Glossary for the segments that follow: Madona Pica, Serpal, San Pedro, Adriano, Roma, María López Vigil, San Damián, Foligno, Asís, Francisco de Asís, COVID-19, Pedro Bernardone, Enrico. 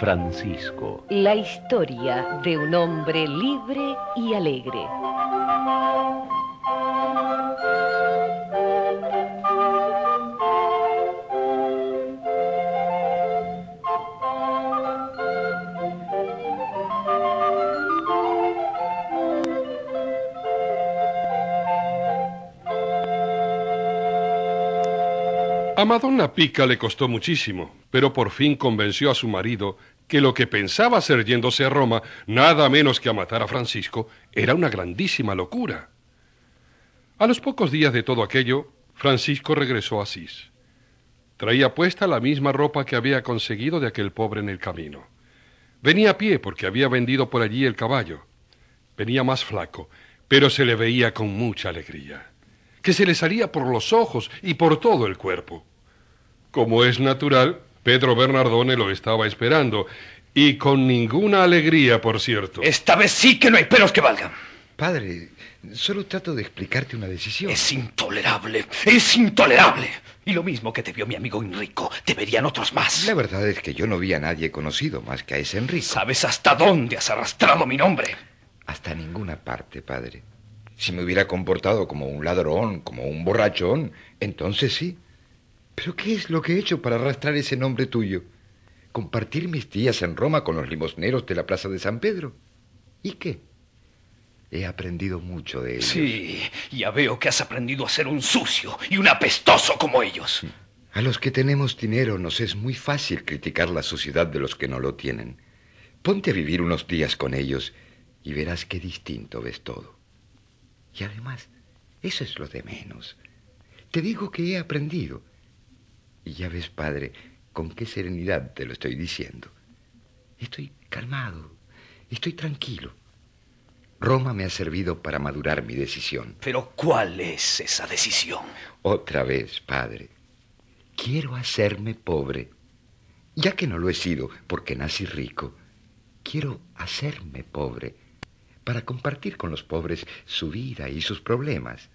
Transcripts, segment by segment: Francisco. La historia de un hombre libre y alegre. A Madona Pica le costó muchísimo, pero por fin convenció a su marido que lo que pensaba hacer yéndose a Roma, nada menos que a matar a Francisco, era una grandísima locura. A los pocos días de todo aquello, Francisco regresó a Asís. Traía puesta la misma ropa que había conseguido de aquel pobre en el camino. Venía a pie porque había vendido por allí el caballo. Venía más flaco, pero se le veía con mucha alegría, que se le salía por los ojos y por todo el cuerpo. Como es natural, Pedro Bernardone lo estaba esperando, y con ninguna alegría, por cierto. Esta vez sí que no hay pelos que valgan. Padre, solo trato de explicarte una decisión. Es intolerable, es intolerable. Y lo mismo que te vio mi amigo Enrico, te verían otros más. La verdad es que yo no vi a nadie conocido más que a ese Enrico. ¿Sabes hasta dónde has arrastrado mi nombre? Hasta ninguna parte, padre. Si me hubiera comportado como un ladrón, como un borrachón, entonces sí. ¿Pero qué es lo que he hecho para arrastrar ese nombre tuyo? Compartir mis días en Roma con los limosneros de la plaza de San Pedro. ¿Y qué? He aprendido mucho de ellos. Sí, ya veo que has aprendido a ser un sucio y un apestoso como ellos. A los que tenemos dinero nos es muy fácil criticar la suciedad de los que no lo tienen. Ponte a vivir unos días con ellos y verás qué distinto ves todo. Y además, eso es lo de menos. Te digo que he aprendido. Y ya ves, padre, con qué serenidad te lo estoy diciendo. Estoy calmado, estoy tranquilo. Roma me ha servido para madurar mi decisión. ¿Pero cuál es esa decisión? Otra vez, padre. Quiero hacerme pobre. Ya que no lo he sido porque nací rico, quiero hacerme pobre para compartir con los pobres su vida y sus problemas.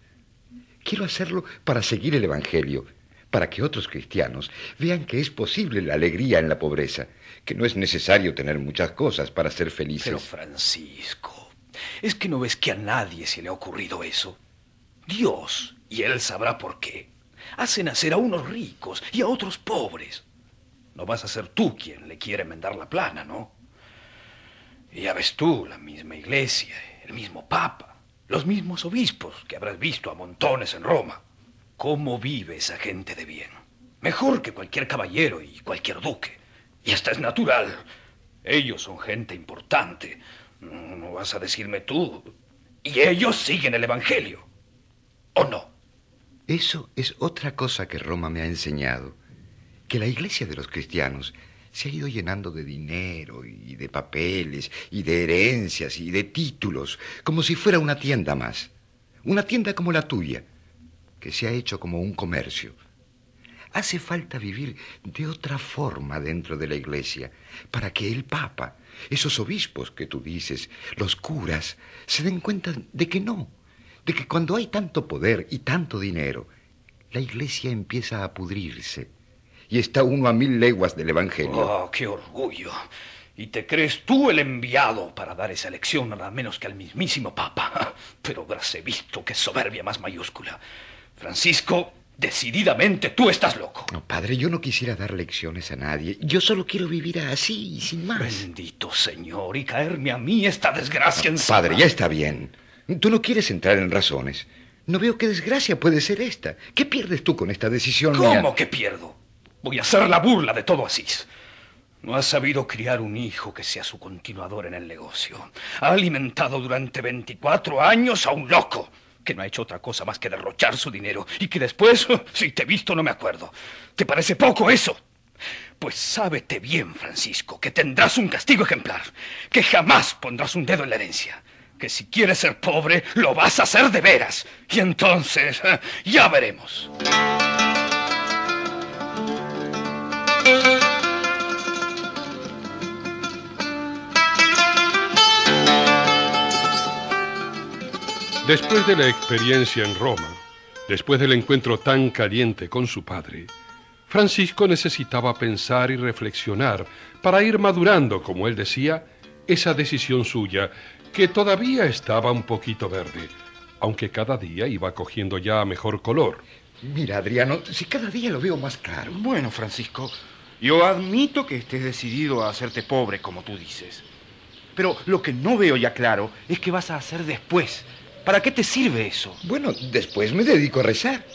Quiero hacerlo para seguir el evangelio, para que otros cristianos vean que es posible la alegría en la pobreza, que no es necesario tener muchas cosas para ser felices. Pero Francisco, ¿es que no ves que a nadie se le ha ocurrido eso? Dios, y él sabrá por qué, hace nacer a unos ricos y a otros pobres. No vas a ser tú quien le quiere enmendar la plana, ¿no? Y ya ves tú, la misma iglesia, el mismo papa, los mismos obispos que habrás visto a montones en Roma. ¿Cómo vive esa gente de bien? Mejor que cualquier caballero y cualquier duque. Y hasta es natural. Ellos son gente importante. No vas a decirme tú. Y ellos siguen el evangelio. ¿O no? Eso es otra cosa que Roma me ha enseñado. Que la iglesia de los cristianos se ha ido llenando de dinero y de papeles y de herencias y de títulos, como si fuera una tienda más. Una tienda como la tuya, que se ha hecho como un comercio. Hace falta vivir de otra forma dentro de la iglesia, para que el papa, esos obispos que tú dices, los curas, se den cuenta de que no, de que cuando hay tanto poder y tanto dinero, la iglesia empieza a pudrirse. Y está uno a 1000 leguas del evangelio. ¡Oh, qué orgullo! ¿Y te crees tú el enviado para dar esa lección nada menos que al mismísimo papa? Pero habrás visto qué soberbia más mayúscula. Francisco, decididamente tú estás loco. No, padre, yo no quisiera dar lecciones a nadie. Yo solo quiero vivir así y sin más. Bendito Señor, y caerme a mí esta desgracia encima. Padre, ya está bien. Tú no quieres entrar en razones. No veo qué desgracia puede ser esta. ¿Qué pierdes tú con esta decisión mía? ¿Cómo que pierdo? Voy a hacer la burla de todo Asís. No ha sabido criar un hijo que sea su continuador en el negocio. Ha alimentado durante 24 años a un loco que no ha hecho otra cosa más que derrochar su dinero y que después, si te he visto, no me acuerdo. ¿Te parece poco eso? Pues sábete bien, Francisco, que tendrás un castigo ejemplar, que jamás pondrás un dedo en la herencia, que si quieres ser pobre, lo vas a hacer de veras. Y entonces, ya veremos. Después de la experiencia en Roma, después del encuentro tan caliente con su padre, Francisco necesitaba pensar y reflexionar para ir madurando, como él decía, esa decisión suya, que todavía estaba un poquito verde, aunque cada día iba cogiendo ya mejor color. Mira, Adriano, si cada día lo veo más claro. Bueno, Francisco, yo admito que estés decidido a hacerte pobre, como tú dices. Pero lo que no veo ya claro es qué vas a hacer después. ¿Para qué te sirve eso? Bueno, después me dedico a rezar.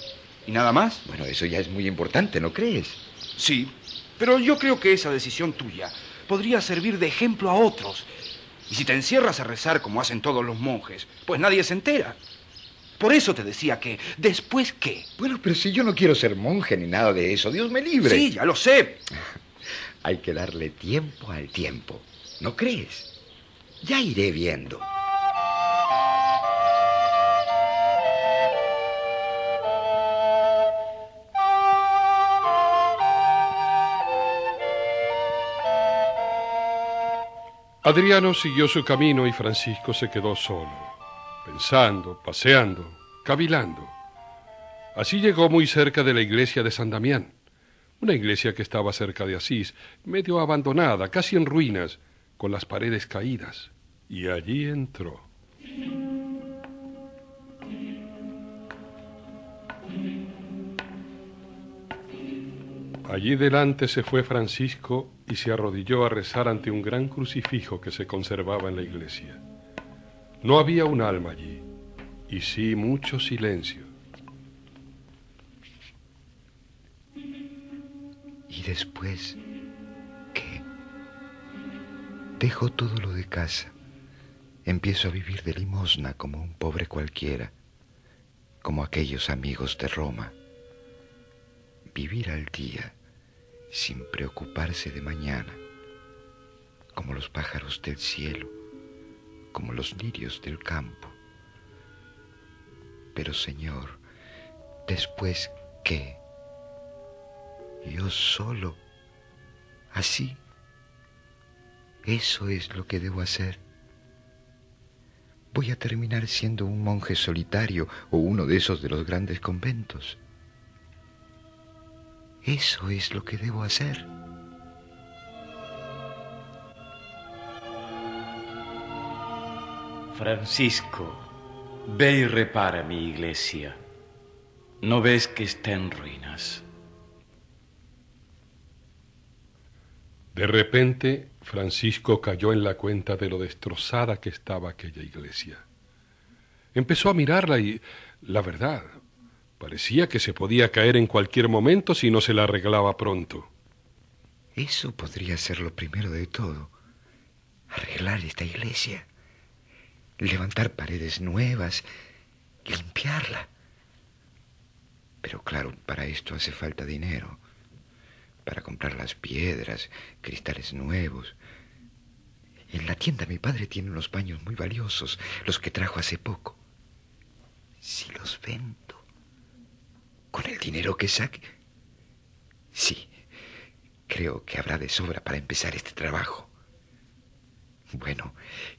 ¿Y nada más? Bueno, eso ya es muy importante, ¿no crees? Sí, pero yo creo que esa decisión tuya podría servir de ejemplo a otros. Y si te encierras a rezar como hacen todos los monjes, pues nadie se entera. Por eso te decía que, ¿después qué? Bueno, pero si yo no quiero ser monje ni nada de eso, Dios me libre. Sí, ya lo sé. Hay que darle tiempo al tiempo, ¿no crees? Ya iré viendo. Adriano siguió su camino y Francisco se quedó solo, pensando, paseando, cavilando. Así llegó muy cerca de la iglesia de San Damián, una iglesia que estaba cerca de Asís, medio abandonada, casi en ruinas, con las paredes caídas. Y allí entró. Allí delante se fue Francisco y se arrodilló a rezar ante un gran crucifijo que se conservaba en la iglesia. No había un alma allí, y sí mucho silencio. ¿Y después qué? Dejo todo lo de casa. Empiezo a vivir de limosna como un pobre cualquiera, como aquellos amigos de Roma. Vivir al día, sin preocuparse de mañana, como los pájaros del cielo, como los lirios del campo. Pero, Señor, ¿después qué? Yo solo, así. Eso es lo que debo hacer. Voy a terminar siendo un monje solitario o uno de esos de los grandes conventos. Eso es lo que debo hacer. Francisco, ve y repara mi iglesia. ¿No ves que está en ruinas? De repente, Francisco cayó en la cuenta de lo destrozada que estaba aquella iglesia. Empezó a mirarla y, la verdad, parecía que se podía caer en cualquier momento si no se la arreglaba pronto. Eso podría ser lo primero de todo, arreglar esta iglesia. Levantar paredes nuevas, limpiarla. Pero claro, para esto hace falta dinero. Para comprar las piedras, cristales nuevos. En la tienda mi padre tiene unos paños muy valiosos, los que trajo hace poco. Si los vendo, con el dinero que saque... Sí, creo que habrá de sobra para empezar este trabajo. Bueno,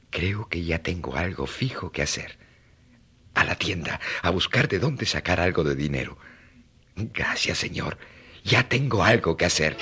creo que ya tengo algo fijo que hacer. A la tienda, a buscar de dónde sacar algo de dinero. Gracias, Señor. Ya tengo algo que hacer.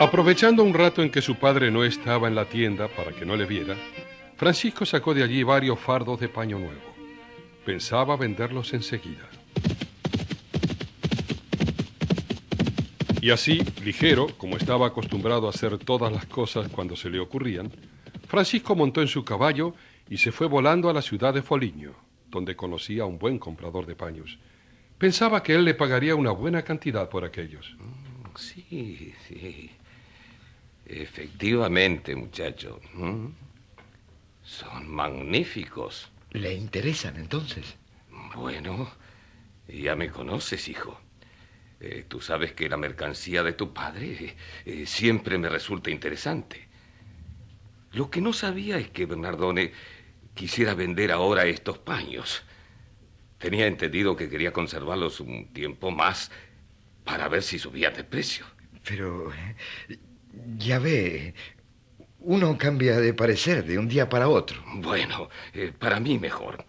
Aprovechando un rato en que su padre no estaba en la tienda para que no le viera, Francisco sacó de allí varios fardos de paño nuevo. Pensaba venderlos enseguida. Y así, ligero, como estaba acostumbrado a hacer todas las cosas cuando se le ocurrían, Francisco montó en su caballo y se fue volando a la ciudad de Foligno, donde conocía a un buen comprador de paños. Pensaba que él le pagaría una buena cantidad por aquellos. Sí. Efectivamente, muchacho. Son magníficos. ¿Le interesan, entonces? Bueno, ya me conoces, hijo. Tú sabes que la mercancía de tu padre siempre me resulta interesante. Lo que no sabía es que Bernardone quisiera vender ahora estos paños. Tenía entendido que quería conservarlos un tiempo más para ver si subía de precio. Pero, ya ve, uno cambia de parecer de un día para otro. Bueno, para mí mejor.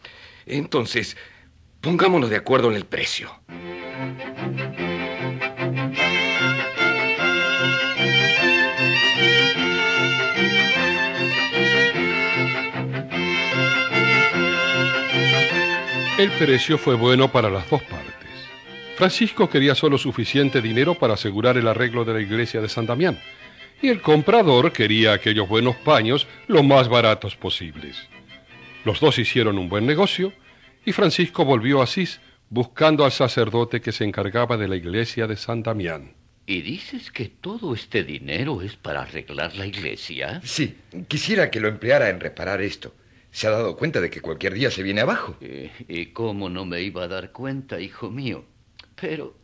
Entonces, pongámonos de acuerdo en el precio. El precio fue bueno para las dos partes. Francisco quería solo suficiente dinero para asegurar el arreglo de la iglesia de San Damián, y el comprador quería aquellos buenos paños lo más baratos posibles. Los dos hicieron un buen negocio, y Francisco volvió a Asís buscando al sacerdote que se encargaba de la iglesia de San Damián. ¿Y dices que todo este dinero es para arreglar la iglesia? Sí, quisiera que lo empleara en reparar esto. ¿Se ha dado cuenta de que cualquier día se viene abajo? ¿Y cómo no me iba a dar cuenta, hijo mío? Pero,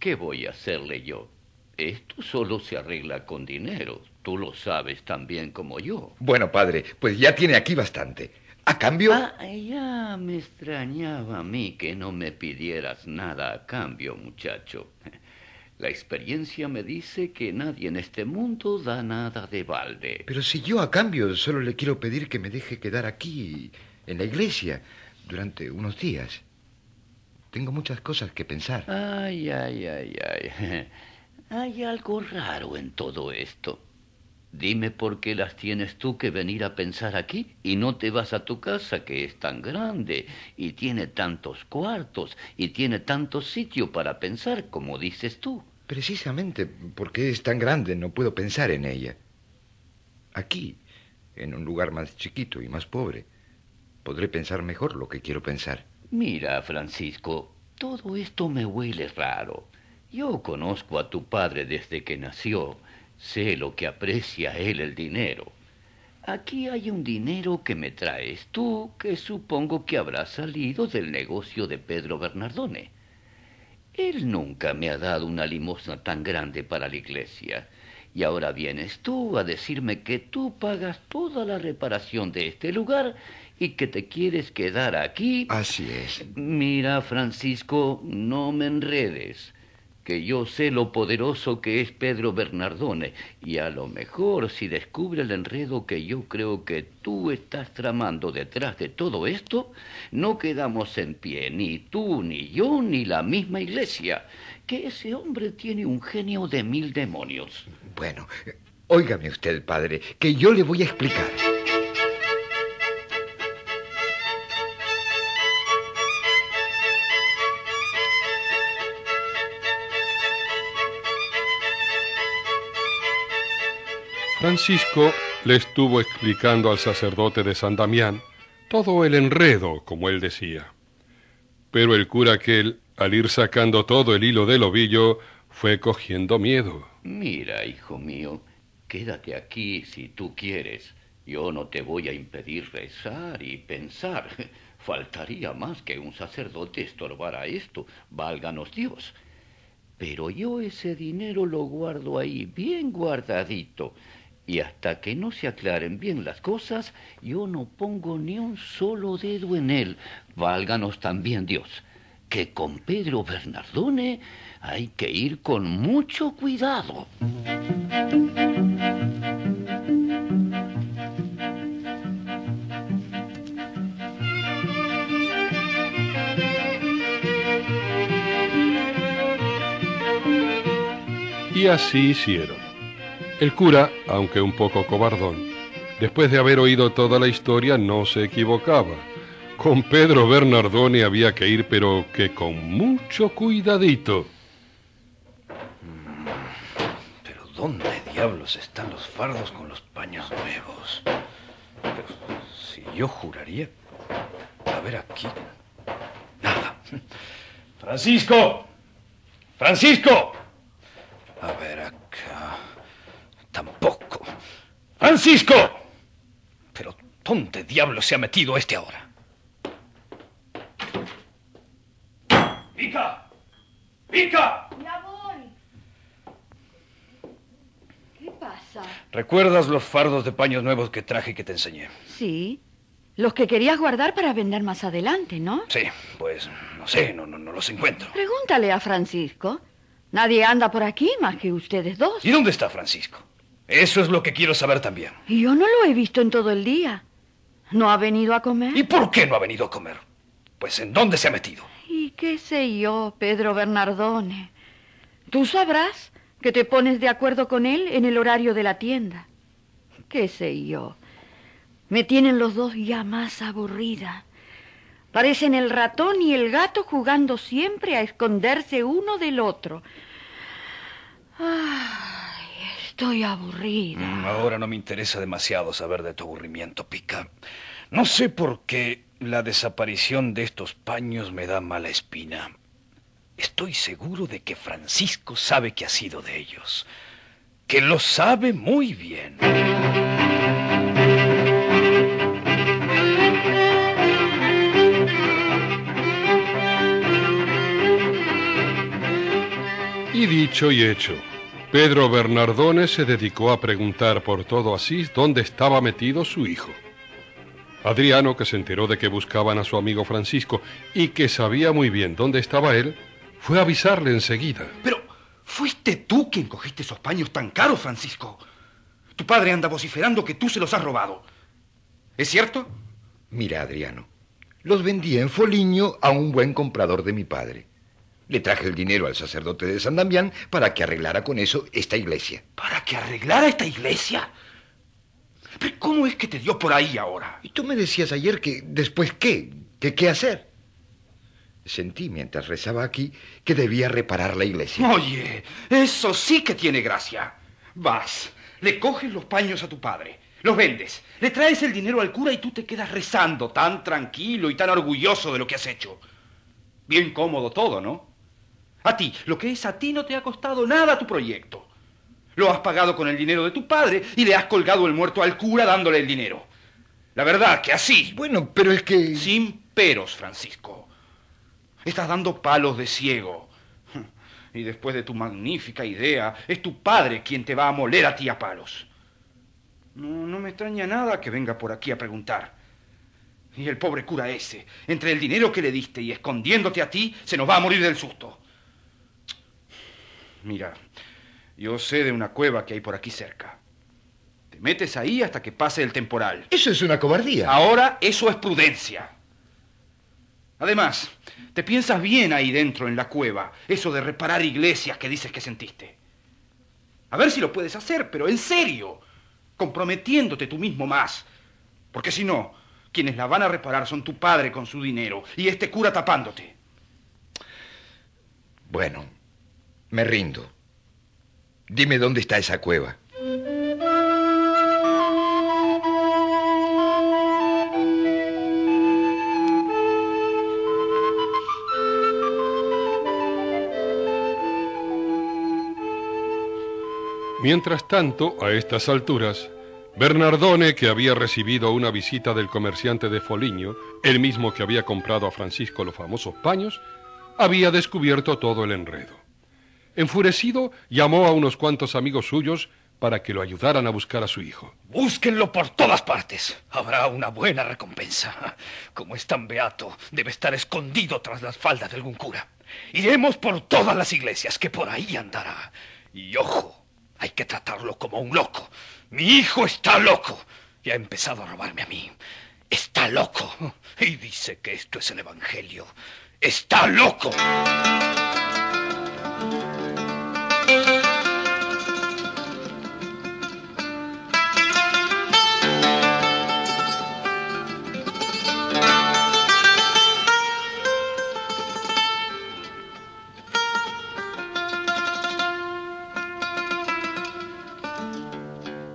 ¿qué voy a hacerle yo? Esto solo se arregla con dinero. Tú lo sabes tan bien como yo. Bueno, padre, pues ya tiene aquí bastante. A cambio... ya me extrañaba a mí que no me pidieras nada a cambio, muchacho. La experiencia me dice que nadie en este mundo da nada de balde. Pero si yo a cambio solo le quiero pedir que me deje quedar aquí, en la iglesia, durante unos días. Tengo muchas cosas que pensar. Ay. Hay algo raro en todo esto. Dime por qué las tienes tú que venir a pensar aquí y no te vas a tu casa, que es tan grande y tiene tantos cuartos y tiene tanto sitio para pensar, como dices tú. Precisamente porque es tan grande no puedo pensar en ella. Aquí, en un lugar más chiquito y más pobre, podré pensar mejor lo que quiero pensar. Mira, Francisco, todo esto me huele raro. Yo conozco a tu padre desde que nació. Sé lo que aprecia él el dinero. Aquí hay un dinero que me traes tú, que supongo que habrá salido del negocio de Pedro Bernardone. Él nunca me ha dado una limosna tan grande para la iglesia. Y ahora vienes tú a decirme que tú pagas toda la reparación de este lugar y que te quieres quedar aquí. Así es. Mira, Francisco, no me enredes. Que yo sé lo poderoso que es Pedro Bernardone, y a lo mejor si descubre el enredo que yo creo que tú estás tramando detrás de todo esto, no quedamos en pie, ni tú, ni yo, ni la misma iglesia, que ese hombre tiene un genio de 1000 demonios. Bueno, óigame usted, padre, que yo le voy a explicar. Francisco le estuvo explicando al sacerdote de San Damián todo el enredo, como él decía. Pero el cura aquel, al ir sacando todo el hilo del ovillo, fue cogiendo miedo. Mira, hijo mío, quédate aquí si tú quieres. Yo no te voy a impedir rezar y pensar. Faltaría más que un sacerdote estorbara esto, válganos Dios. Pero yo ese dinero lo guardo ahí, bien guardadito. Y hasta que no se aclaren bien las cosas, yo no pongo ni un solo dedo en él. Válganos también Dios, que con Pedro Bernardone hay que ir con mucho cuidado. Y así hicieron. El cura, aunque un poco cobardón, después de haber oído toda la historia, no se equivocaba. Con Pedro Bernardone había que ir, pero que con mucho cuidadito. Pero ¿dónde diablos están los fardos con los paños nuevos? Pero si yo juraría... A ver aquí... Nada. ¡Francisco! ¡Francisco! A ver acá... Tampoco. ¡Francisco! Pero, ¿dónde diablo se ha metido este ahora? Pica! ¡Ya voy! ¿Qué pasa? ¿Recuerdas los fardos de paños nuevos que traje y que te enseñé? Sí. Los que querías guardar para vender más adelante, ¿no? Sí, pues no sé, no los encuentro. Pregúntale a Francisco. Nadie anda por aquí más que ustedes dos. ¿Y dónde está Francisco? Eso es lo que quiero saber también. Yo no lo he visto en todo el día. ¿No ha venido a comer? ¿Y por qué no ha venido a comer? Pues ¿en dónde se ha metido? Y qué sé yo, Pedro Bernardone. Tú sabrás que te pones de acuerdo con él en el horario de la tienda. Qué sé yo. Me tienen los dos ya más aburrida. Parecen el ratón y el gato jugando siempre a esconderse uno del otro. Ay, estoy aburrida. Ahora no me interesa demasiado saber de tu aburrimiento, Pica. No sé por qué la desaparición de estos paños me da mala espina. Estoy seguro de que Francisco sabe que ha sido de ellos. Que lo sabe muy bien. Y dicho y hecho, Pedro Bernardone se dedicó a preguntar por todo Asís dónde estaba metido su hijo. Adriano, que se enteró de que buscaban a su amigo Francisco y que sabía muy bien dónde estaba él, fue a avisarle enseguida. Pero fuiste tú quien cogiste esos paños tan caros, Francisco. Tu padre anda vociferando que tú se los has robado. ¿Es cierto? Mira, Adriano, los vendí en Foligno a un buen comprador de mi padre. Le traje el dinero al sacerdote de San Damián para que arreglara con eso esta iglesia. ¿Para que arreglara esta iglesia? ¿Pero cómo es que te dio por ahí ahora? Y tú me decías ayer que después qué, que qué hacer. Sentí mientras rezaba aquí que debía reparar la iglesia. Oye, eso sí que tiene gracia. Vas, le coges los paños a tu padre, los vendes, le traes el dinero al cura y tú te quedas rezando tan tranquilo y tan orgulloso de lo que has hecho. Bien cómodo todo, ¿no? A ti, lo que es a ti no te ha costado nada tu proyecto. Lo has pagado con el dinero de tu padre y le has colgado el muerto al cura dándole el dinero. La verdad que así... Bueno, pero es que... Sin peros, Francisco. Estás dando palos de ciego. Y después de tu magnífica idea, es tu padre quien te va a moler a ti a palos. No me extraña nada que venga por aquí a preguntar. Y el pobre cura ese, entre el dinero que le diste y escondiéndote a ti, se nos va a morir del susto. Mira, yo sé de una cueva que hay por aquí cerca. Te metes ahí hasta que pase el temporal. Eso es una cobardía. Ahora eso es prudencia. Además, te piensas bien ahí dentro en la cueva, eso de reparar iglesias que dices que sentiste. A ver si lo puedes hacer, pero en serio, comprometiéndote tú mismo más. Porque si no, quienes la van a reparar son tu padre con su dinero y este cura tapándote. Bueno... Me rindo. Dime dónde está esa cueva. Mientras tanto, a estas alturas, Bernardone, que había recibido una visita del comerciante de Foligno, el mismo que había comprado a Francisco los famosos paños, había descubierto todo el enredo. Enfurecido, llamó a unos cuantos amigos suyos para que lo ayudaran a buscar a su hijo. Búsquenlo por todas partes. Habrá una buena recompensa. Como es tan beato, debe estar escondido tras las faldas de algún cura. Iremos por todas las iglesias, que por ahí andará. Y ojo, hay que tratarlo como un loco. Mi hijo está loco y ha empezado a robarme a mí. Está loco. Y dice que esto es el evangelio. Está loco.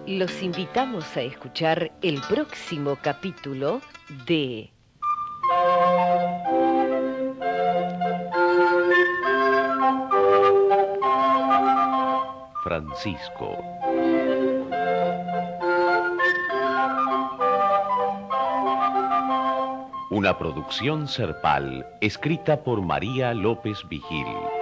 Los invitamos a escuchar el próximo capítulo de Francisco. Una producción Serpal escrita por María López Vigil.